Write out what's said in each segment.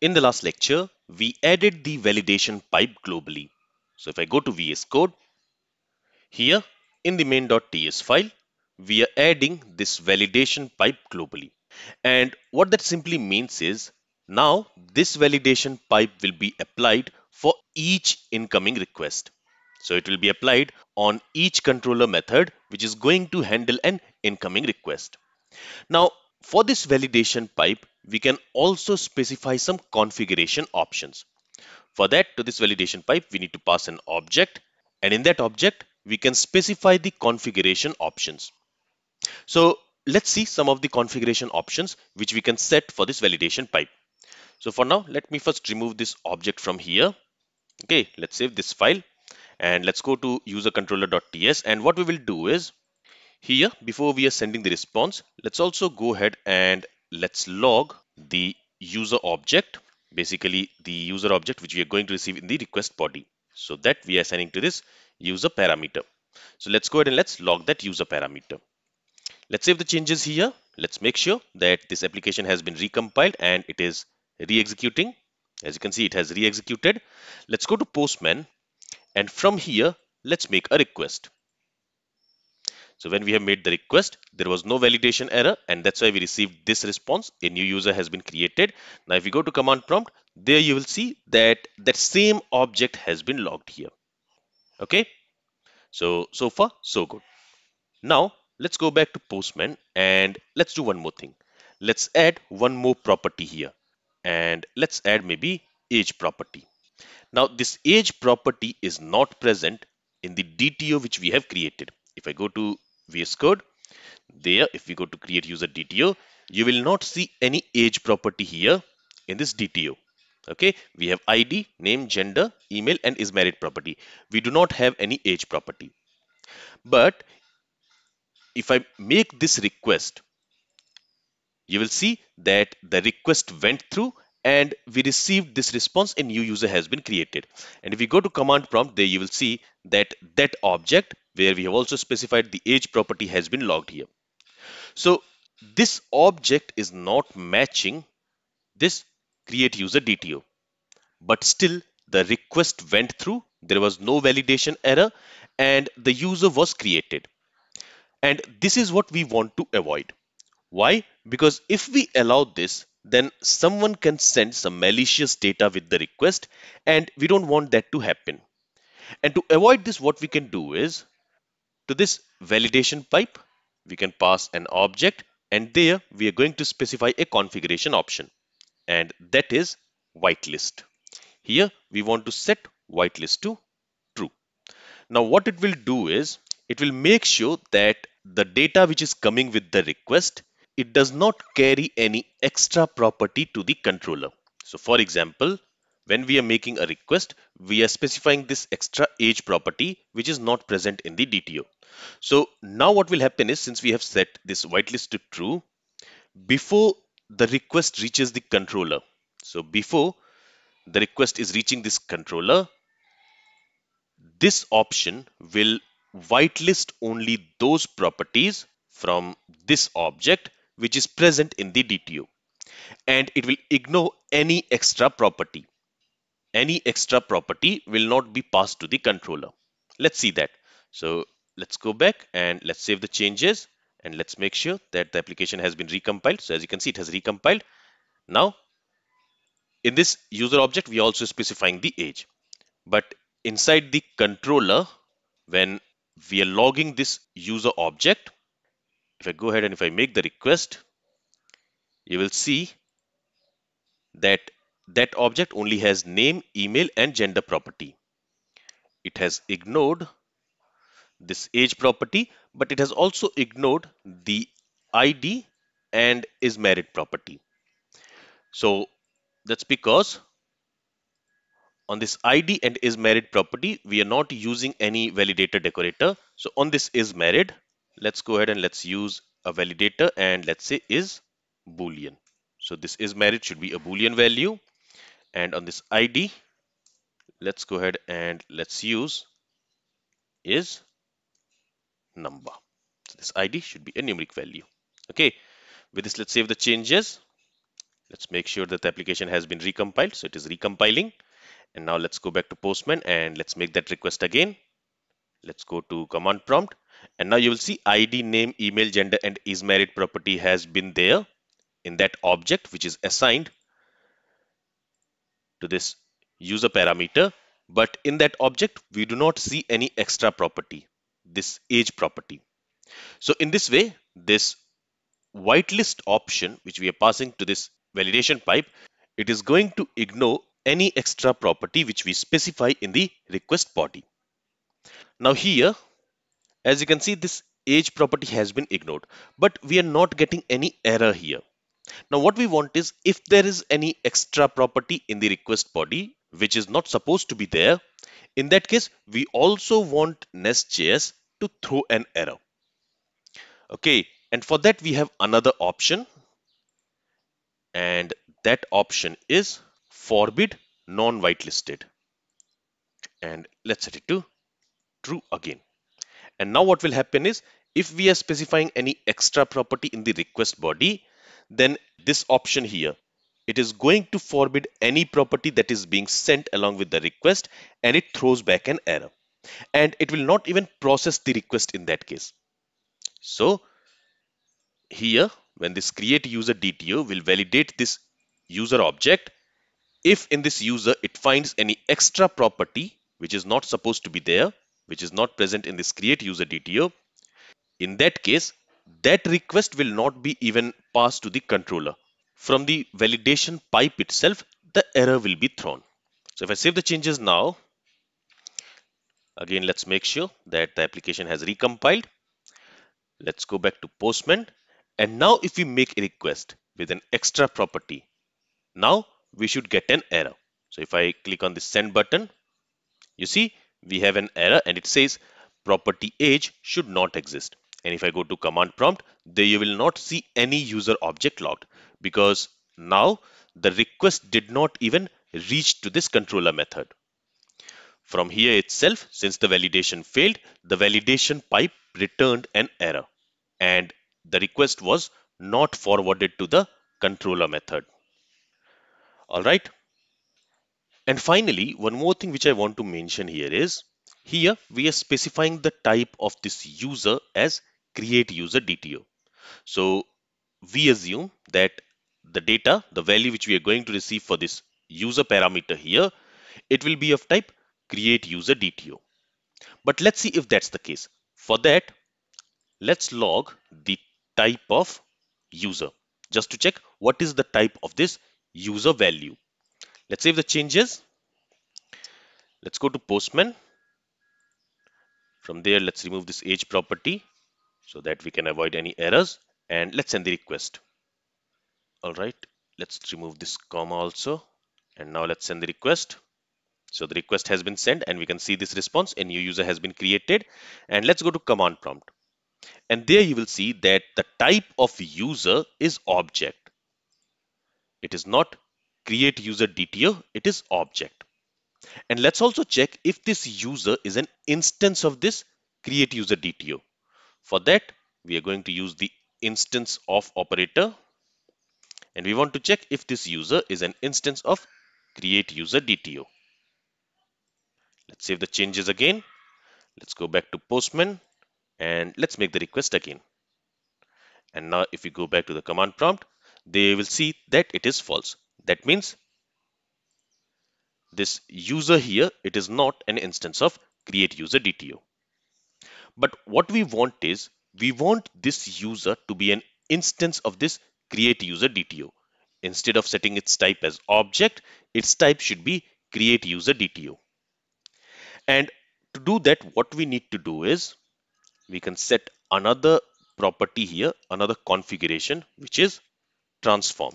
In the last lecture, we added the validation pipe globally. So if I go to VS Code, here in the main.ts file, we are adding this validation pipe globally. And what that simply means is, now this validation pipe will be applied for each incoming request. So it will be applied on each controller method, which is going to handle an incoming request. Now, for this validation pipe, we can also specify some configuration options. For that, to this validation pipe, we need to pass an object, and in that object, we can specify the configuration options. So let's see some of the configuration options which we can set for this validation pipe. So for now, let me first remove this object from here. Okay, let's save this file and let's go to usercontroller.ts, and what we will do is, here before we are sending the response, let's also go ahead and let's log the user object, basically the user object which we are going to receive in the request body. So that we are assigning to this user parameter. So let's go ahead and let's log that user parameter. Let's save the changes here. Let's make sure that this application has been recompiled and it is re-executing. As you can see, it has re-executed. Let's go to Postman, and from here, let's make a request. So when we have made the request, there was no validation error, and that's why we received this response. A new user has been created. Now, if you go to command prompt, there you will see that that same object has been logged here. Okay, so far, so good. Now, let's go back to Postman and let's do one more thing. Let's add one more property here, and let's add maybe age property. Now, this age property is not present in the DTO which we have created. If I go to VS Code, there, if we go to CreateUserDTO, you will not see any age property here in this DTO. Okay, we have ID, name, gender, email, and is married property. We do not have any age property. But if I make this request, you will see that the request went through and we received this response. A new user has been created. And if we go to command prompt, there you will see that that object where we have also specified the age property has been logged here. So this object is not matching this CreateUserDTO, but still the request went through. There was no validation error and the user was created. And this is what we want to avoid. Why? Because if we allow this, then someone can send some malicious data with the request, and we don't want that to happen. And to avoid this, what we can do is, to this validation pipe, we can pass an object, and there we are going to specify a configuration option, and that is whitelist. Here we want to set whitelist to true. Now what it will do is, it will make sure that the data which is coming with the request, it does not carry any extra property to the controller. So for example, when we are making a request, we are specifying this extra age property, which is not present in the DTO. So now what will happen is, since we have set this whitelist to true, before the request reaches the controller, so before the request is reaching this controller, this option will whitelist only those properties from this object which is present in the DTO, and it will ignore any extra property. Any extra property will not be passed to the controller. Let's see that. So let's go back and let's save the changes, and let's make sure that the application has been recompiled. So as you can see, it has recompiled. Now in this user object, we are also specifying the age, but inside the controller, when we are logging this user object, if I go ahead and if I make the request, you will see that that object only has name, email, and gender property. It has ignored this age property, but it has also ignored the ID and is married property. So that's because on this ID and is married property, we are not using any validator decorator. So on this is married, let's go ahead and let's use a validator, and let's say is boolean. So this is married should be a boolean value. And on this ID, let's go ahead and let's use is number. So this ID should be a numeric value. Okay, with this, let's save the changes Let's make sure that the application has been recompiled. So it is recompiling. And now let's go back to Postman and let's make that request again. Let's go to command prompt. And now you will see ID, name, email, gender, and isMarried property has been there in that object, which is assigned to this user parameter. But in that object, we do not see any extra property, this age property. So in this way, this whitelist option, which we are passing to this validation pipe, it is going to ignore any extra property which we specify in the request body. Now here, as you can see, this age property has been ignored, but we are not getting any error here. Now what we want is, if there is any extra property in the request body which is not supposed to be there, in that case we also want Nest.js to throw an error. Okay, and for that we have another option, and that option is forbid non-whitelisted, and let's set it to true again. And now what will happen is, if we are specifying any extra property in the request body, then this option here, it is going to forbid any property that is being sent along with the request, and it throws back an error, and it will not even process the request in that case. So here, when this CreateUserDTO will validate this user object, if in this user it finds any extra property which is not supposed to be there, which is not present in this CreateUserDTO, in that case that request will not be even passed to the controller. From the validation pipe itself, the error will be thrown. So if I save the changes now, again let's make sure that the application has recompiled. Let's go back to Postman, and now if we make a request with an extra property, now we should get an error. So if I click on the send button, you see we have an error and it says property age should not exist. And if I go to command prompt, there you will not see any user object logged, because now the request did not even reach to this controller method. From here itself, since the validation failed, the validation pipe returned an error and the request was not forwarded to the controller method. All right. And finally, one more thing which I want to mention here is, here we are specifying the type of this user as CreateUserDTO. So we assume that the data, the value which we are going to receive for this user parameter here, it will be of type CreateUserDTO. But let's see if that's the case. For that, let's log the type of user just to check what is the type of this user value. Let's save the changes. Let's go to Postman. From there, let's remove this age property so that we can avoid any errors, and let's send the request. All right, let's remove this comma also, and now let's send the request. So the request has been sent and we can see this response, a new user has been created. And let's go to command prompt, and there you will see that the type of user is object. It is not CreateUserDTO, it is object. And let's also check if this user is an instance of this CreateUserDTO. For that, we are going to use the instance of operator, and we want to check if this user is an instance of CreateUserDTO. Let's save the changes again. Let's go back to Postman and let's make the request again. And now if we go back to the command prompt, they will see that it is false. That means this user here, it is not an instance of CreateUserDTO. But what we want is, we want this user to be an instance of this CreateUserDTO. Instead of setting its type as object, its type should be CreateUserDTO. And to do that, what we need to do is, we can set another property here, another configuration, which is transform.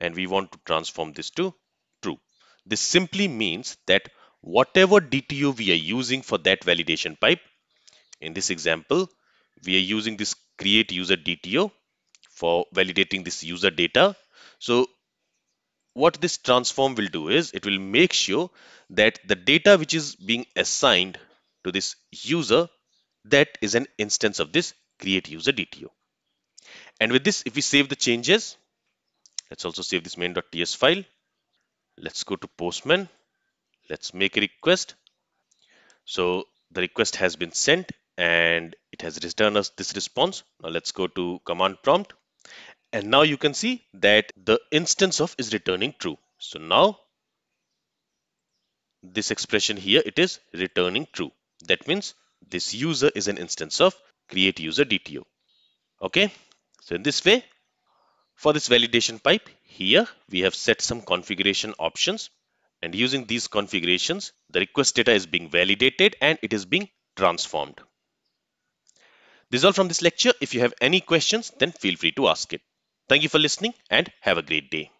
And we want to transform this to true. This simply means that whatever DTO we are using for that validation pipe, in this example, we are using this CreateUserDTO for validating this user data. So what this transform will do is, it will make sure that the data which is being assigned to this user, that is an instance of this CreateUserDTO. And with this, if we save the changes, Let's also save this main.ts file. Let's go to Postman. Let's make a request. So the request has been sent and it has returned us this response. Now let's go to command prompt. And now you can see that the instance of is returning true. So now this expression here, it is returning true. That means this user is an instance of CreateUserDTO. Okay. So in this way, for this validation pipe here, we have set some configuration options, and using these configurations, the request data is being validated and it is being transformed. This is all from this lecture. If you have any questions, then feel free to ask it. Thank you for listening and have a great day.